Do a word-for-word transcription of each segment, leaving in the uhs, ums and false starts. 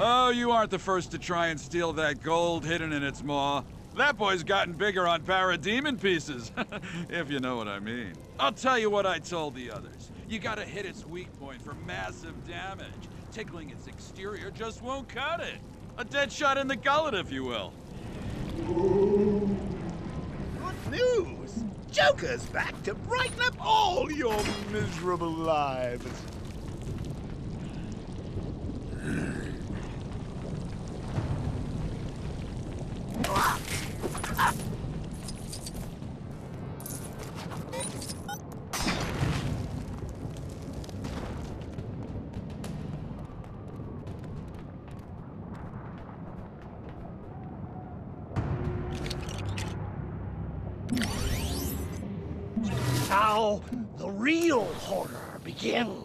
Oh, you aren't the first to try and steal that gold hidden in its maw. That boy's gotten bigger on Parademon pieces, if you know what I mean. I'll tell you what I told the others. You gotta hit its weak point for massive damage. Tickling its exterior just won't cut it. A dead shot in the gullet, if you will. Good news! Joker's back to brighten up all your miserable lives. Now the real horror begins.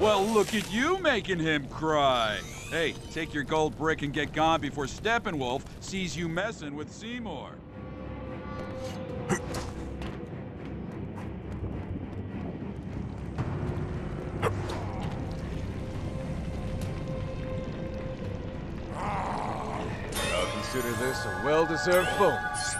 Well, look at you making him cry. Hey, take your gold brick and get gone before Steppenwolf sees you messing with Seymour. I'll consider this a well-deserved bonus.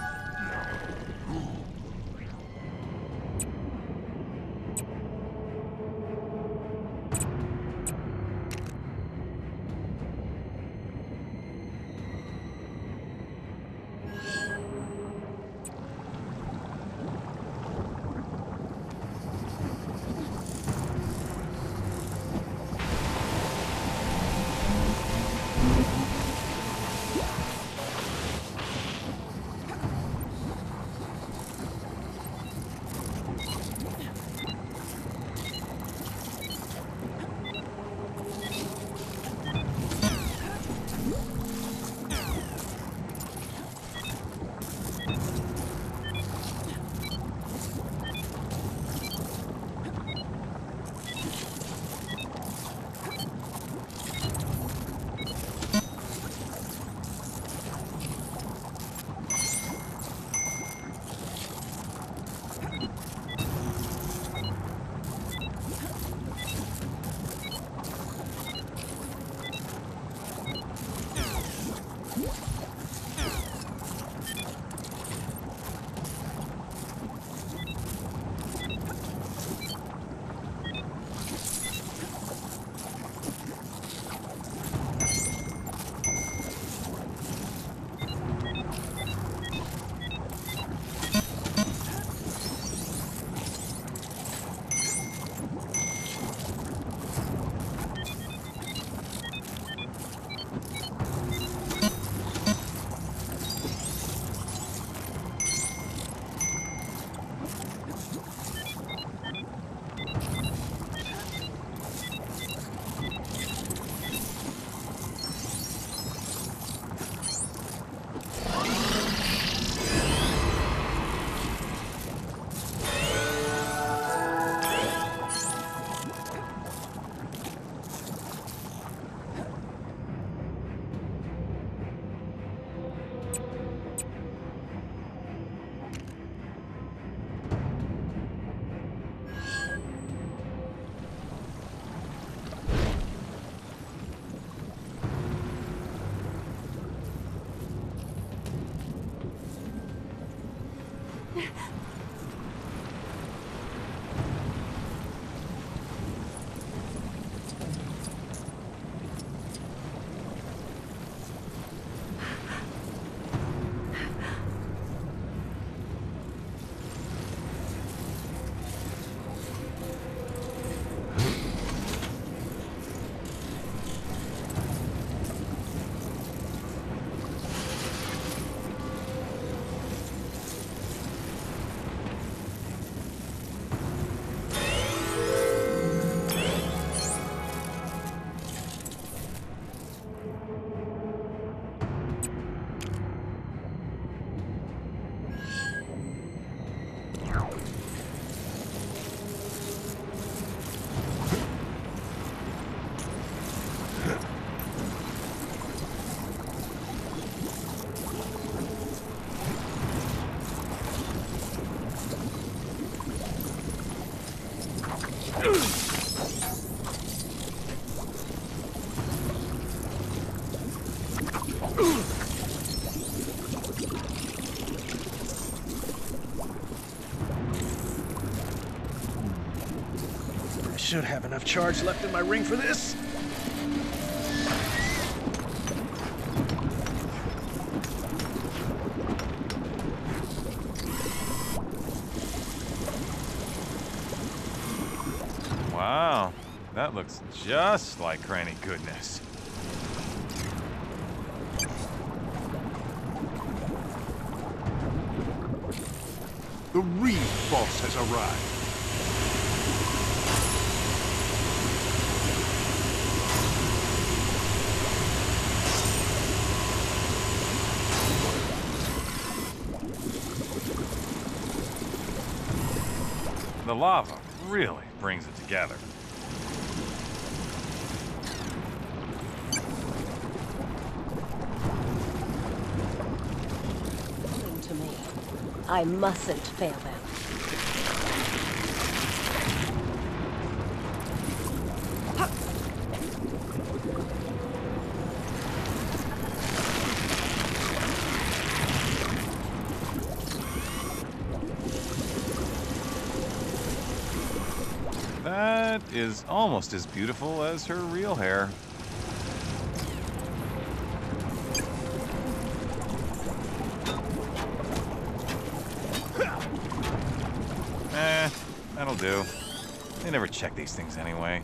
should have enough charge left in my ring for this. Wow, that looks just like Granny Goodness. The real boss has arrived. The lava really brings it together. Coming to me. I mustn't fail them. Is almost as beautiful as her real hair. Eh, that'll do. They never check these things anyway.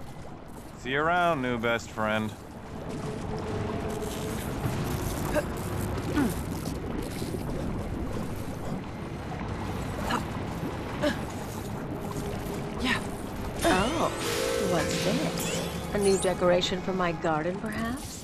See you around, new best friend. Decoration for my garden, perhaps?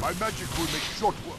My magic will make short work.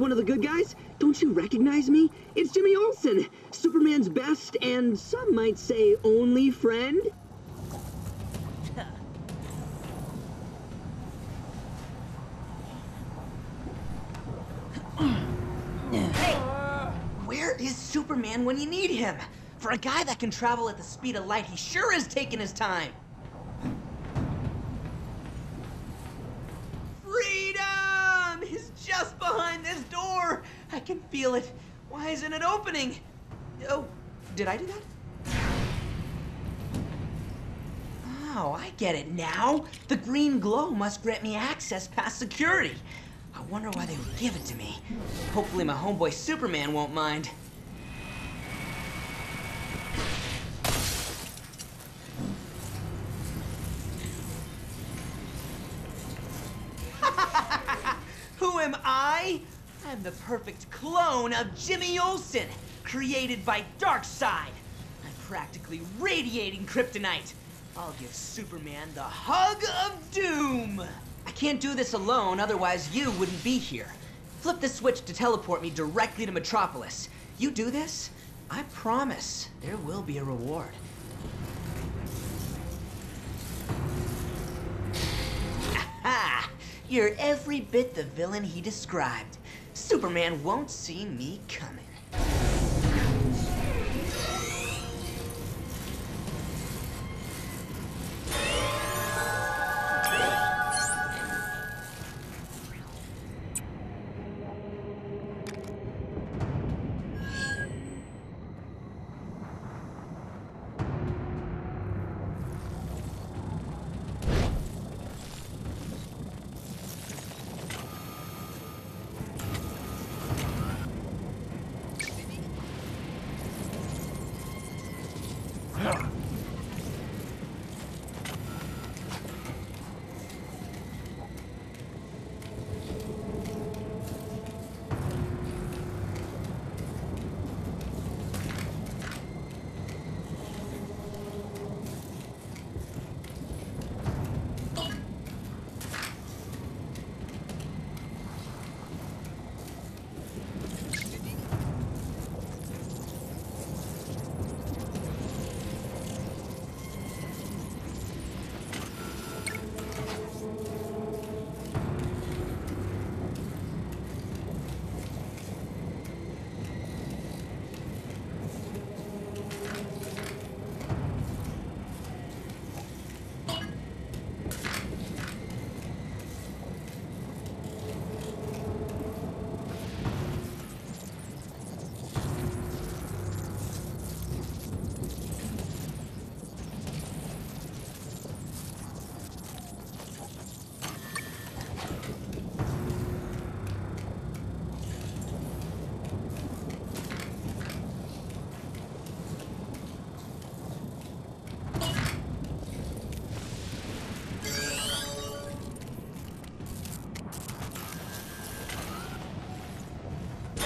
One of the good guys? Don't you recognize me? It's Jimmy Olsen, Superman's best and some might say only friend. Hey, where is Superman when you need him? For a guy that can travel at the speed of light, he sure is taking his time. Feel it. Why isn't it opening? Oh, did I do that? Oh, I get it now. The green glow must grant me access past security. I wonder why they would give it to me. Hopefully my homeboy Superman won't mind. Who am I? I'm the perfect clone of Jimmy Olsen, created by Darkseid. I'm practically radiating kryptonite. I'll give Superman the hug of doom. I can't do this alone, otherwise you wouldn't be here. Flip the switch to teleport me directly to Metropolis. You do this, I promise there will be a reward. Aha! You're every bit the villain he described. Superman won't see me coming.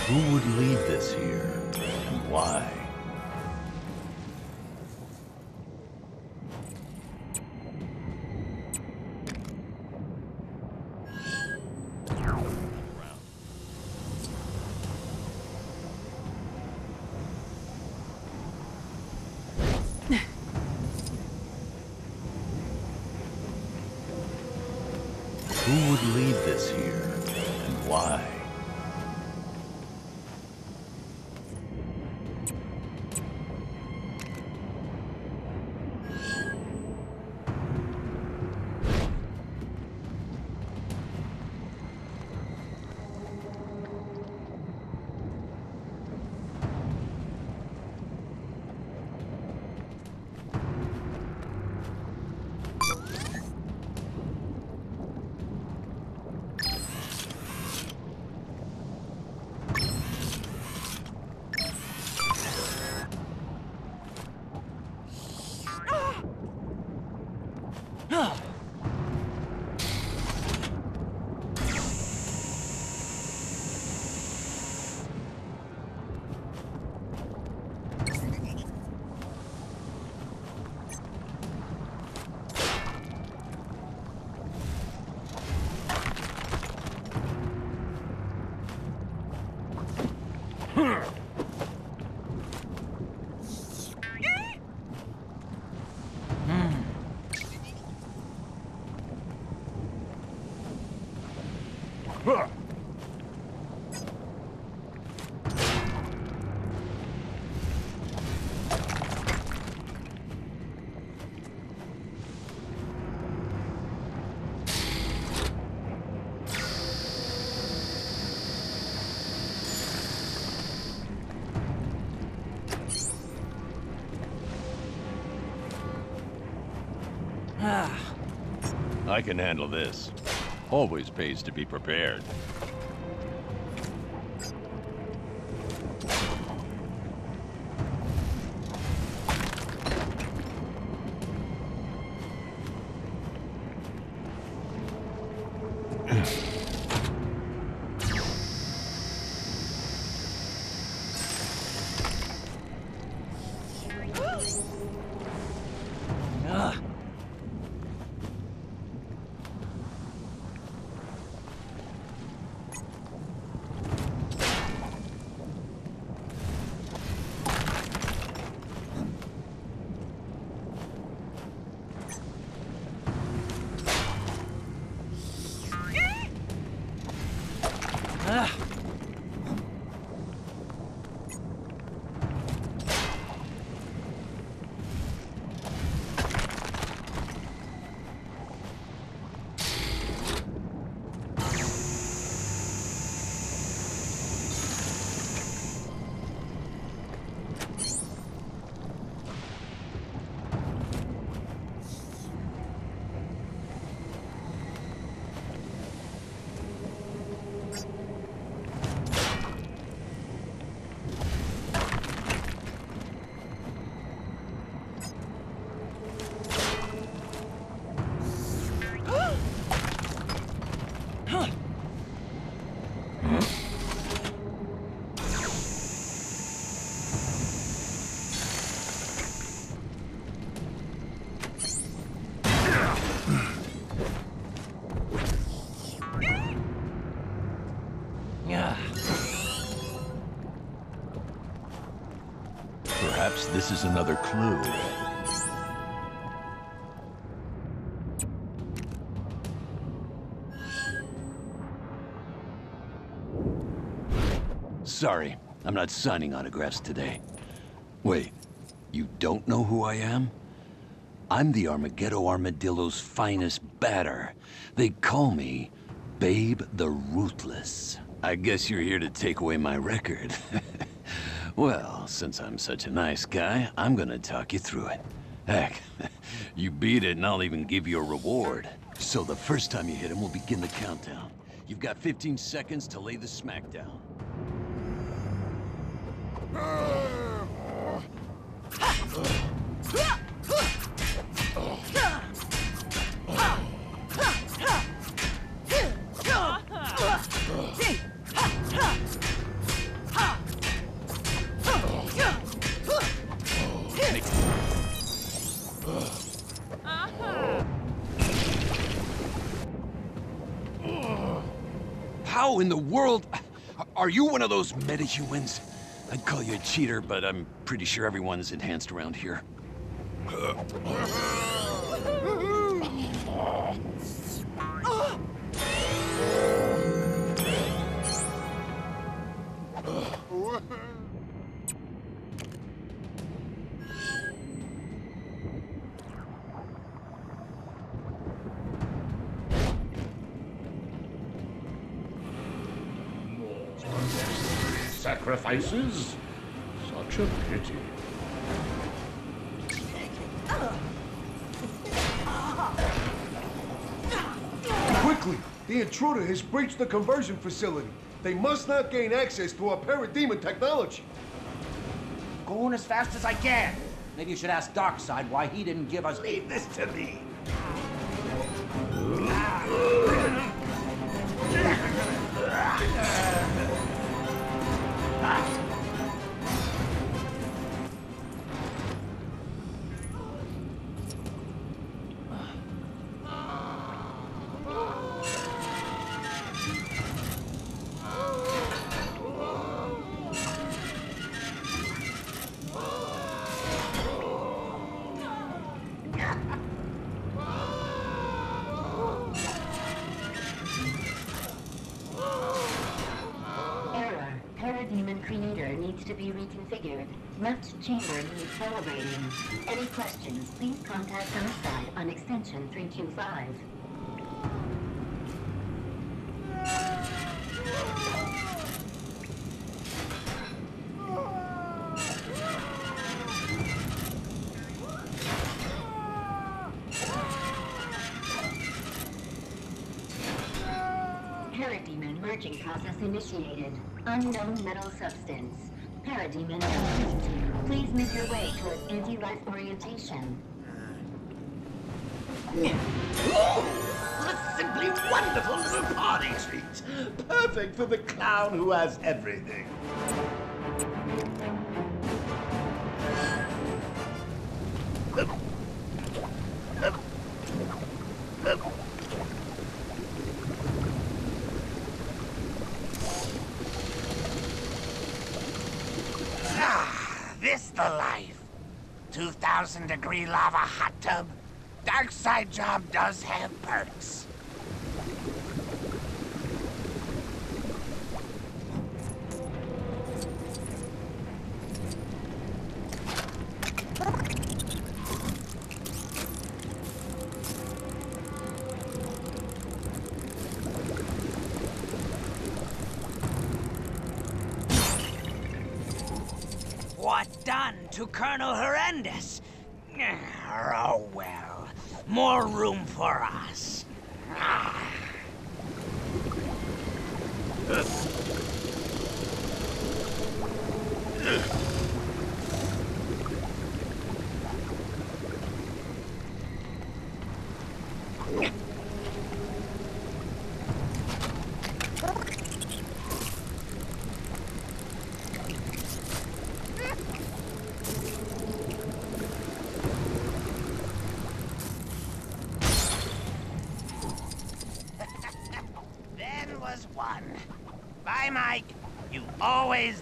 Who would lead this here, and why? Who would lead this here, and why? I can handle this. Always pays to be prepared. Perhaps this is another clue. Sorry, I'm not signing autographs today. Wait, you don't know who I am? I'm the Armageddon Armadillo's finest batter. They call me Babe the Ruthless. I guess you're here to take away my record. Well, since I'm such a nice guy, I'm gonna talk you through it. Heck, you beat it and I'll even give you a reward. So the first time you hit him, we'll begin the countdown. You've got fifteen seconds to lay the smack down. How in the world? Are you one of those metahumans? I'd call you a cheater, but I'm pretty sure everyone's enhanced around here. Sacrifices? Such a pity. Quickly! The intruder has breached the conversion facility. They must not gain access to our Parademon technology. Going as fast as I can. Maybe you should ask Darkseid why he didn't give us... Leave this to me. Chamber needs calibrating. Any questions, please contact Darkseid on extension three two five. Parademon merging process initiated. Unknown metal substance. Parademon complete. Please make your way toward anti-life orientation. Oh, that's simply wonderful little party treat. Perfect for the clown who has everything. two thousand degree lava hot tub. Darkseid job does have perks. What done to Colonel Horrendous? Oh well, more room for us.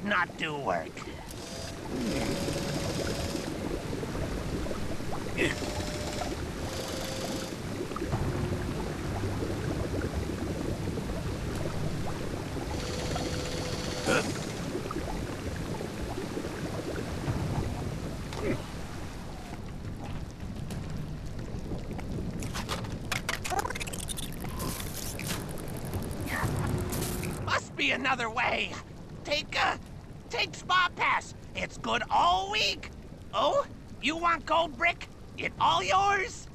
Not do work. Must be another way. Take a... Take Spa Pass. It's good all week. Oh, you want gold brick? It all yours.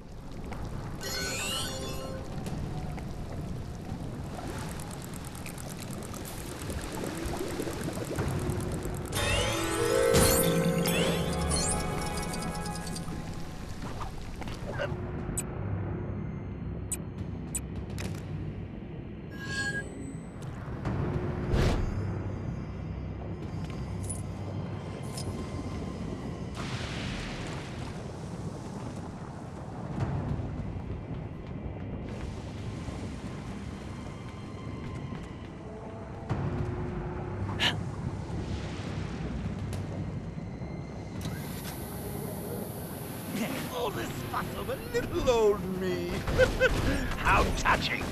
little old me. How touching.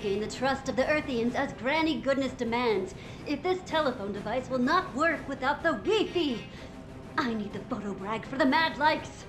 Gain the trust of the Earthians as Granny Goodness demands. If this telephone device will not work without the Wi-Fi, I need the photo brag for the mad likes.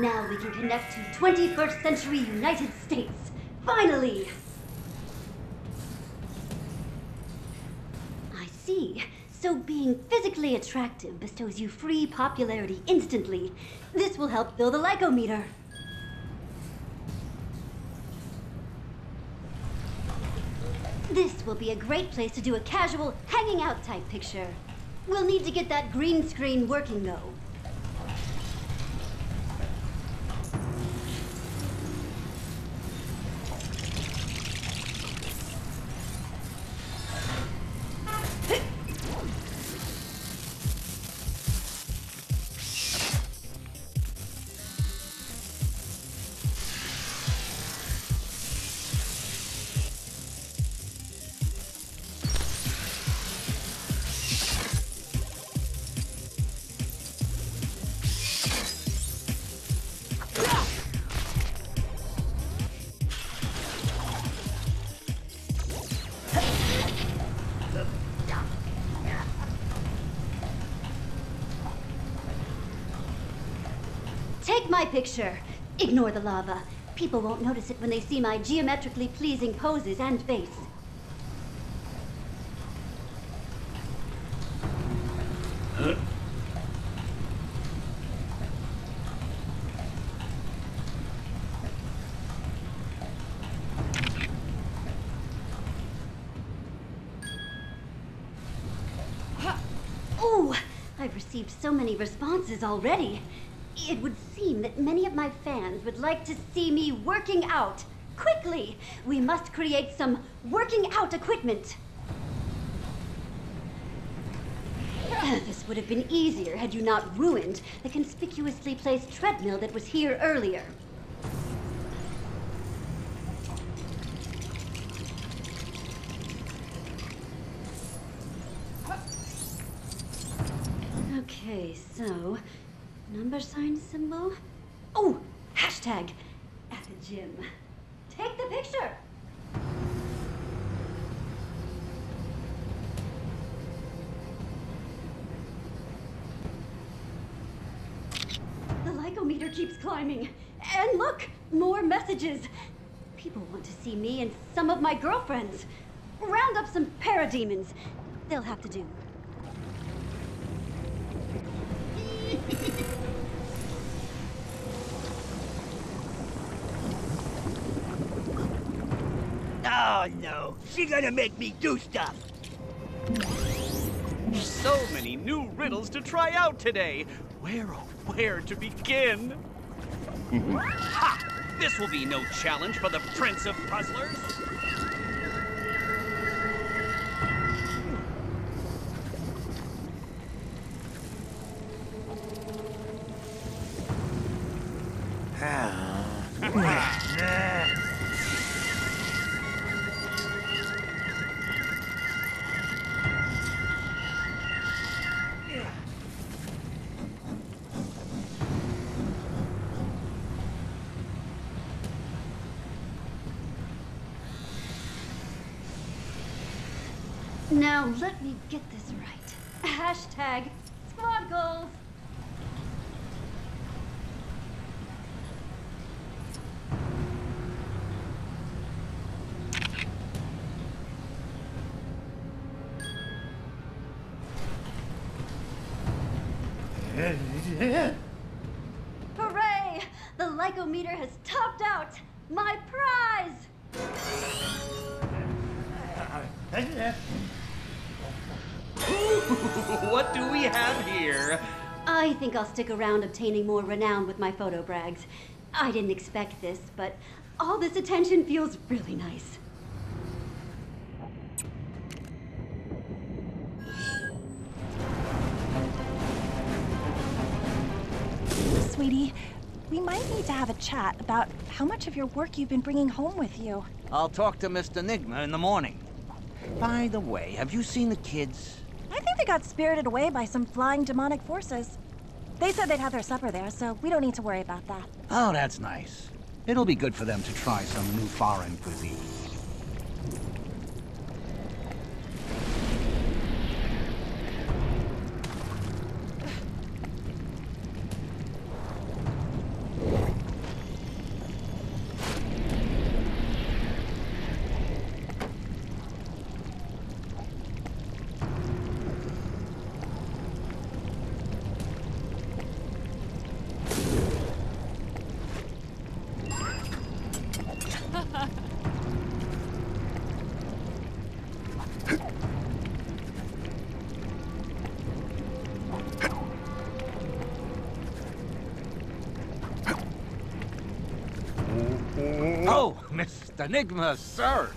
Now we can connect to twenty-first century United States, finally! I see. So being physically attractive bestows you free popularity instantly. This will help fill the Lycometer. This will be a great place to do a casual hanging out type picture. We'll need to get that green screen working though. My picture. Ignore the lava. People won't notice it when they see my geometrically pleasing poses and face. Huh? Oh, I've received so many responses already. It would seem that many of my fans would like to see me working out. Quickly! We must create some working out equipment. This would have been easier had you not ruined the conspicuously placed treadmill that was here earlier. Okay, so number sign symbol. Oh, hashtag at the gym. Take the picture. The Lycometer keeps climbing. And look, more messages. People want to see me and some of my girlfriends. Round up some parademons. They'll have to do. Oh no, she's gonna make me do stuff. So many new riddles to try out today. Where oh where to begin? Ha! This will be no challenge for the Prince of Puzzlers. Now let me get this right. Hashtag squad goals. Hooray! The Lycometer has topped out my prize. What do we have here? I think I'll stick around obtaining more renown with my photo brags. I didn't expect this, but all this attention feels really nice. Sweetie, we might need to have a chat about how much of your work you've been bringing home with you. I'll talk to Mister Enigma in the morning. By the way, have you seen the kids? I think they got spirited away by some flying demonic forces. They said they'd have their supper there, so we don't need to worry about that. Oh, that's nice. It'll be good for them to try some new foreign cuisine. Enigma, sir!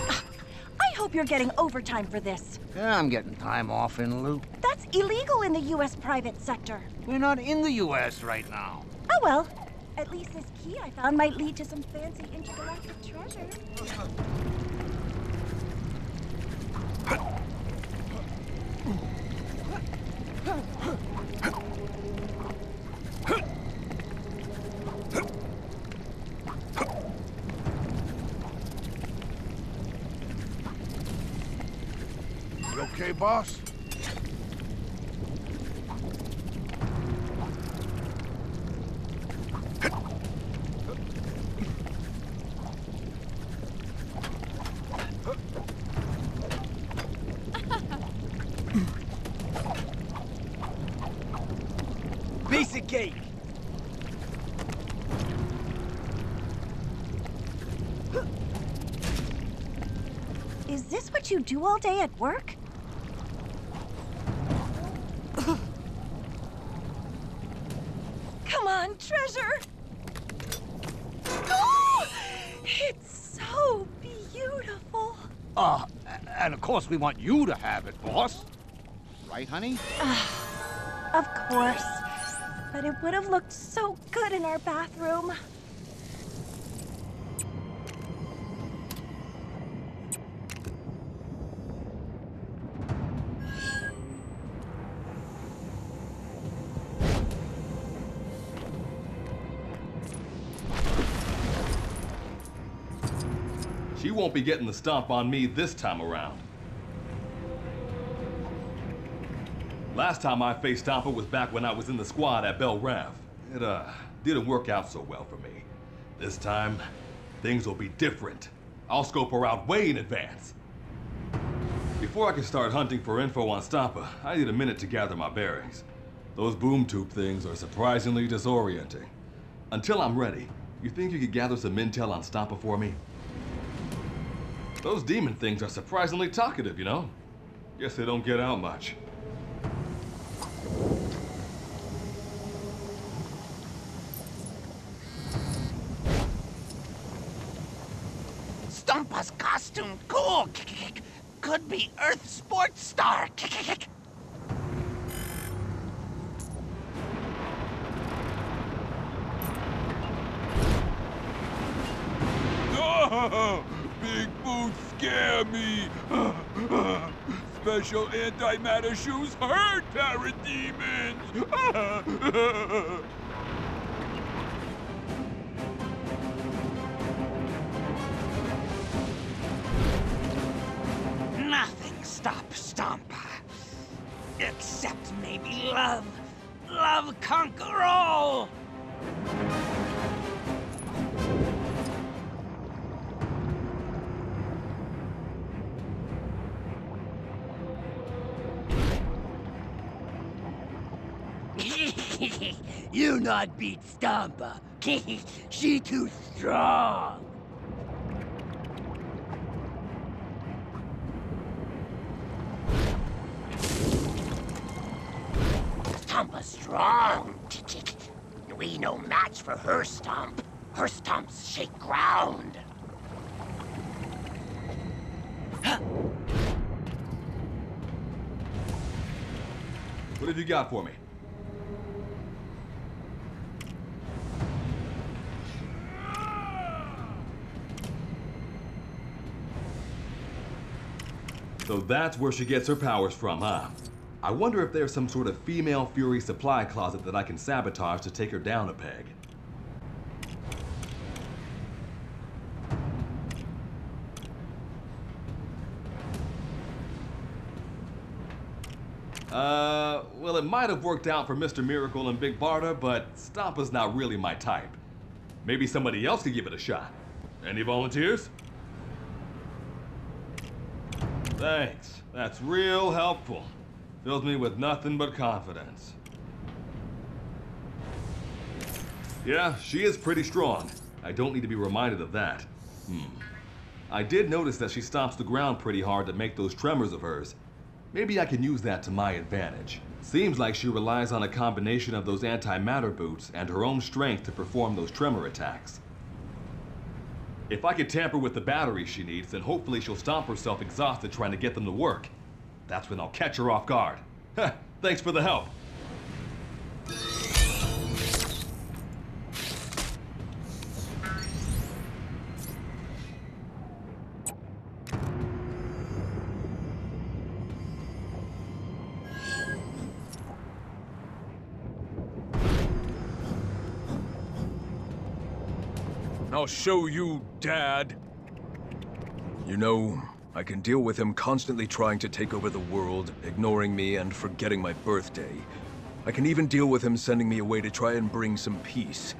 I hope you're getting overtime for this. Yeah, I'm getting time off in lieu. That's illegal in the U S private sector. We're not in the U S right now. Oh, well. At least this key I found might lead to some fancy intergalactic treasure. Boss? Piece of cake. Is this what you do all day at work? Treasure! Oh! It's so beautiful! Ah, uh, and of course we want you to have it, boss. Right, honey? Uh, of course. But it would have looked so good in our bathroom. She won't be getting the stomp on me this time around. Last time I faced Stompa was back when I was in the squad at Bel-Rev. It, uh, didn't work out so well for me. This time, things will be different. I'll scope her out way in advance. Before I can start hunting for info on Stompa, I need a minute to gather my bearings. Those boom tube things are surprisingly disorienting. Until I'm ready, you think you could gather some intel on Stompa for me? Those demon things are surprisingly talkative, you know? Guess they don't get out much. Stompa's costume, cool! Could be Earth sports star! Oh, big boots scare me! Special antimatter shoes hurt, Parademons! Nothing stops Stompa. Except maybe love. Love conquer all! You not beat Stompa. She too strong. Stompa strong. We no match for her stomp. Her stomps shake ground. What have you got for me? So that's where she gets her powers from, huh? I wonder if there's some sort of female Fury supply closet that I can sabotage to take her down a peg. Uh, well, it might have worked out for Mister Miracle and Big Barda, but Stompa's not really my type. Maybe somebody else could give it a shot. Any volunteers? Thanks. That's real helpful. Fills me with nothing but confidence. Yeah, she is pretty strong. I don't need to be reminded of that. Hmm. I did notice that she stomps the ground pretty hard to make those tremors of hers. Maybe I can use that to my advantage. Seems like she relies on a combination of those antimatter boots and her own strength to perform those tremor attacks. If I could tamper with the batteries she needs, then hopefully she'll stomp herself exhausted trying to get them to work. That's when I'll catch her off guard. Heh, thanks for the help. I'll show you, Dad. You know, I can deal with him constantly trying to take over the world, ignoring me and forgetting my birthday. I can even deal with him sending me away to try and bring some peace.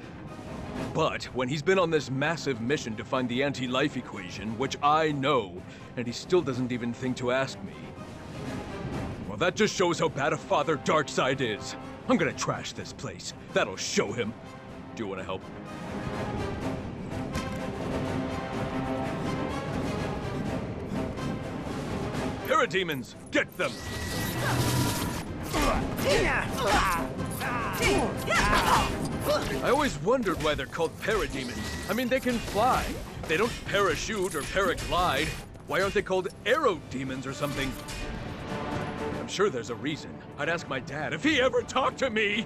But when he's been on this massive mission to find the anti-life equation, which I know, and he still doesn't even think to ask me. Well, that just shows how bad a father Darkseid is. I'm gonna trash this place. That'll show him. Do you want to help? Parademons, get them! I always wondered why they're called parademons. I mean, they can fly. They don't parachute or paraglide. Why aren't they called aero demons or something? I'm sure there's a reason. I'd ask my dad if he ever talked to me!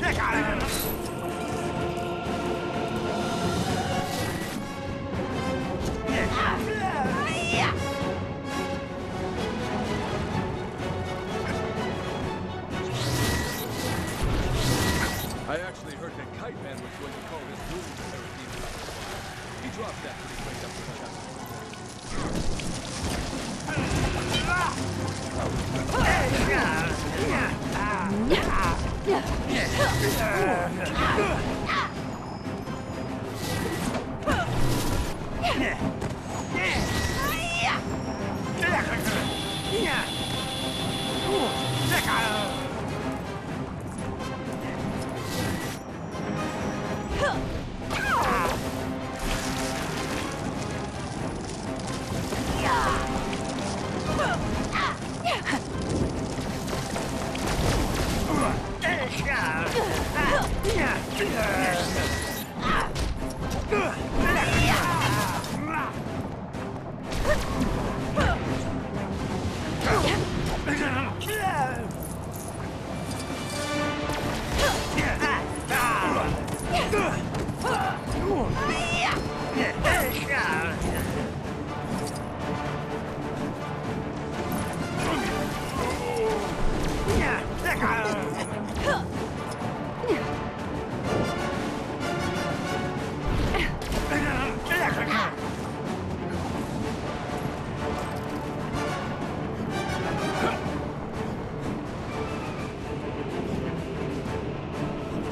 Check out of it! dropped that pretty quick up to the house.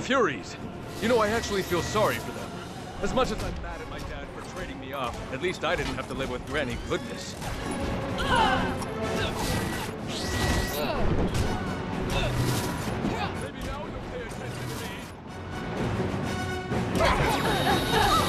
Furies. You know, I actually feel sorry for them. As much as I'm mad at my dad for trading me off, at least I didn't have to live with Granny Goodness. Maybe now you'll pay attention to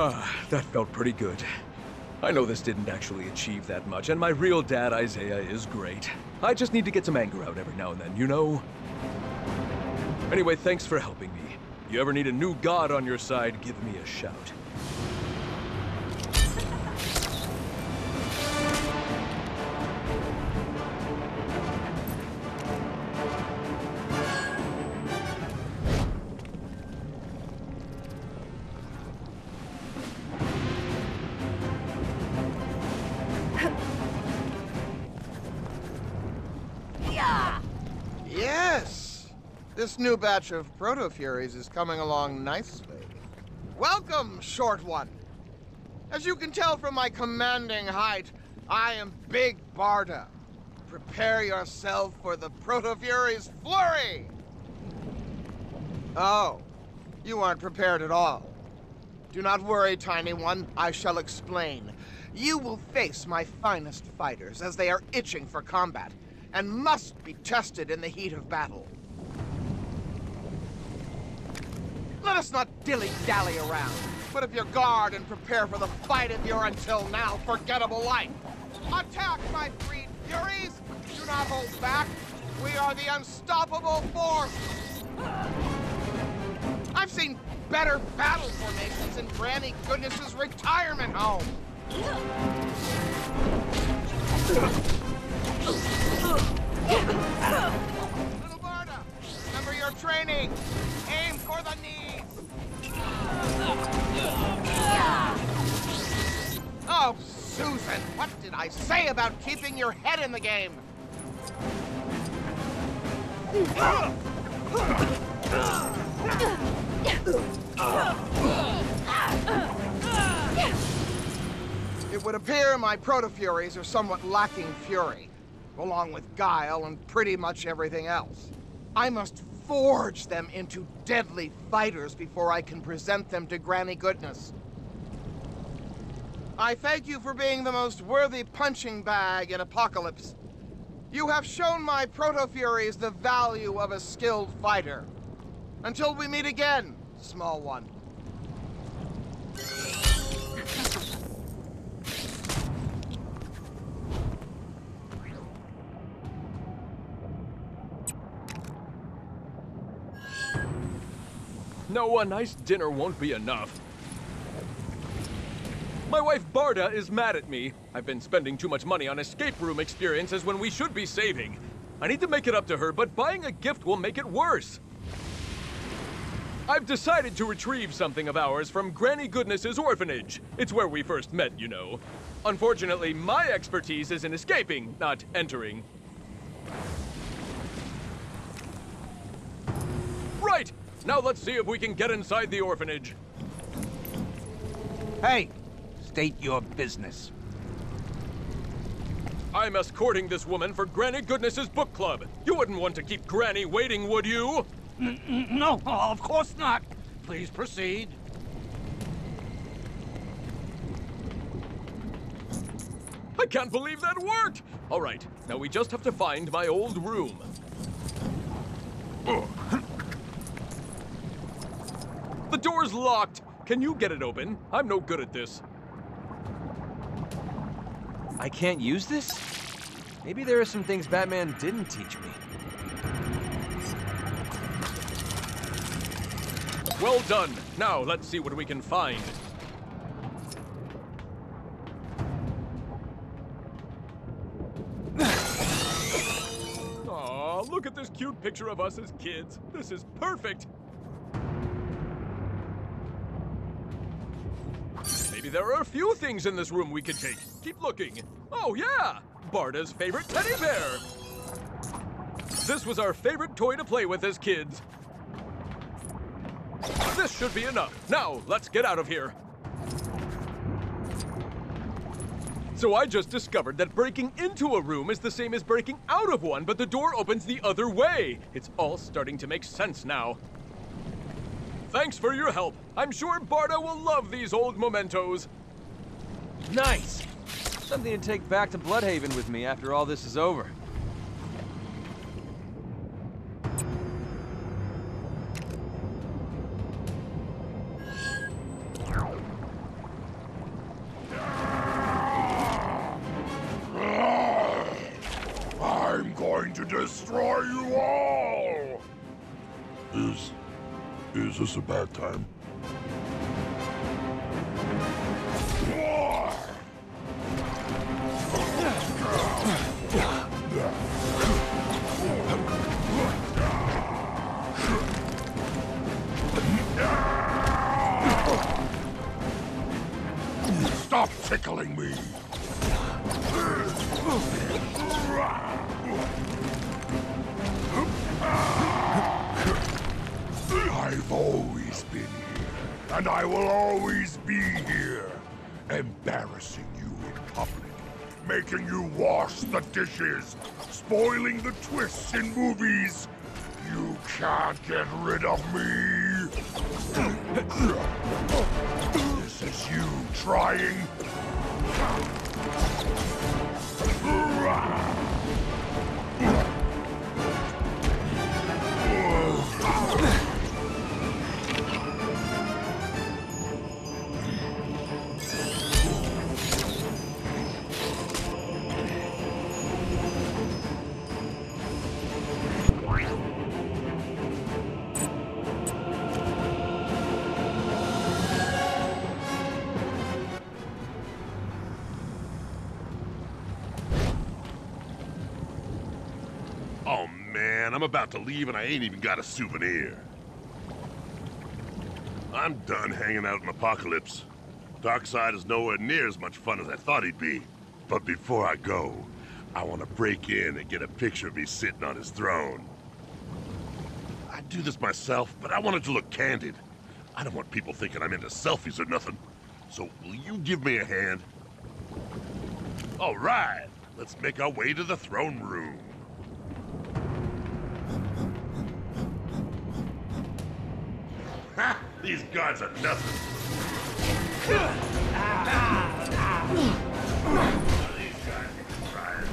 Ah, that felt pretty good. I know this didn't actually achieve that much, and my real dad, Isaiah, is great. I just need to get some anger out every now and then, you know? Anyway, thanks for helping me. You ever need a new god on your side, give me a shout. This new batch of Protofuries is coming along nicely. Welcome, short one! As you can tell from my commanding height, I am Big Barda. Prepare yourself for the Protofuries' flurry! Oh, you aren't prepared at all. Do not worry, tiny one, I shall explain. You will face my finest fighters as they are itching for combat, and must be tested in the heat of battle. Let us not dilly-dally around. Put up your guard and prepare for the fight of your until now forgettable life. Attack, my freed furies! Do not hold back. We are the unstoppable force. I've seen better battle formations in Granny Goodness's retirement home. Remember your training. Aim for the knees. Oh, Susan, what did I say about keeping your head in the game? It would appear my Protofuries are somewhat lacking fury, along with guile and pretty much everything else. I must forge them into deadly fighters before I can present them to Granny Goodness. I thank you for being the most worthy punching bag in Apokolips. You have shown my Protofuries the value of a skilled fighter. Until we meet again, Small one. No, a nice dinner won't be enough. My wife Barda is mad at me. I've been spending too much money on escape room experiences when we should be saving. I need to make it up to her, but buying a gift will make it worse. I've decided to retrieve something of ours from Granny Goodness's orphanage. It's where we first met, you know. Unfortunately, my expertise is in escaping, not entering. Right! Now let's see if we can get inside the orphanage. Hey, state your business. I'm escorting this woman for Granny Goodness's book club. You wouldn't want to keep Granny waiting, would you? No, of course not. Please proceed. I can't believe that worked! All right, now we just have to find my old room. Ugh. The door's locked. Can you get it open? I'm no good at this. I can't use this? Maybe there are some things Batman didn't teach me. Well done. Now let's see what we can find. Aw, look at this cute picture of us as kids. This is perfect. Maybe there are a few things in this room we could take. Keep looking. Oh, yeah! Barda's favorite teddy bear! This was our favorite toy to play with as kids. This should be enough. Now, let's get out of here. So I just discovered that breaking into a room is the same as breaking out of one, but the door opens the other way. It's all starting to make sense now. Thanks for your help. I'm sure Barda will love these old mementos. Nice! Something to take back to Bloodhaven with me after all this is over. I'm going to destroy you all! Is... Is this a bad time? Stop tickling me! I've always been here, and I will always be here, embarrassing you in public, making you wash the dishes, spoiling the twists in movies. You can't get rid of me. This is you trying. I'm about to leave and I ain't even got a souvenir. I'm done hanging out in Apokolips. Darkseid is nowhere near as much fun as I thought he'd be. But before I go, I want to break in and get a picture of me sitting on his throne. I do this myself, but I want it to look candid. I don't want people thinking I'm into selfies or nothing. So will you give me a hand? All right, let's make our way to the throne room. These guards are nothing. These guys are trying.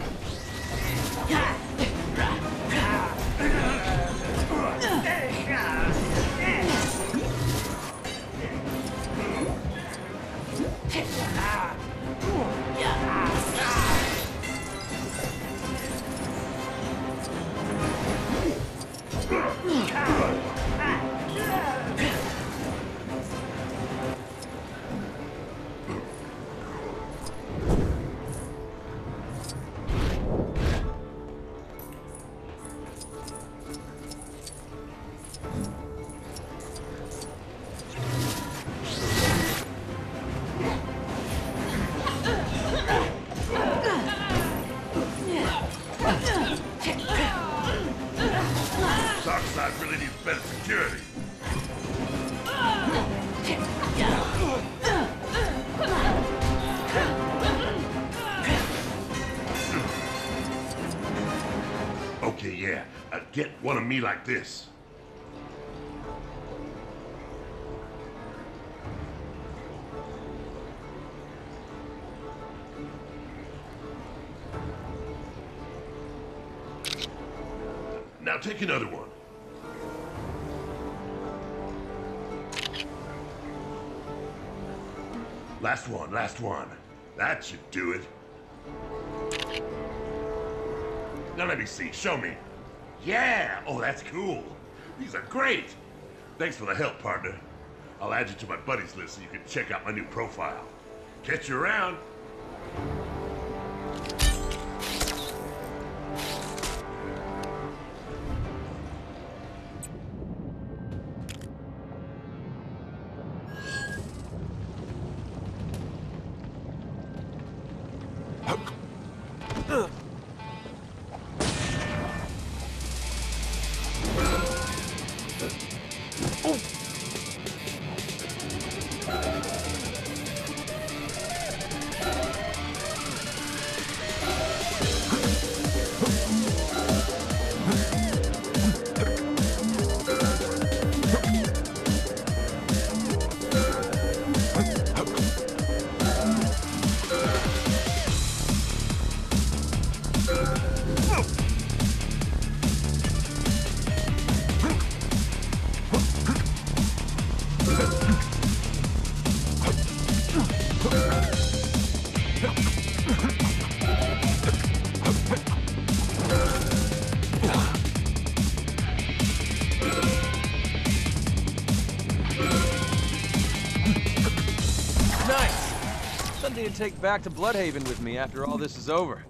One of me like this. Now take another one. Last one, last one. That should do it. Now let me see, show me. Yeah! Oh, that's cool. These are great. Thanks for the help, partner. I'll add you to my buddies list so you can check out my new profile. Catch you around. Take back to Bloodhaven with me after all this is over.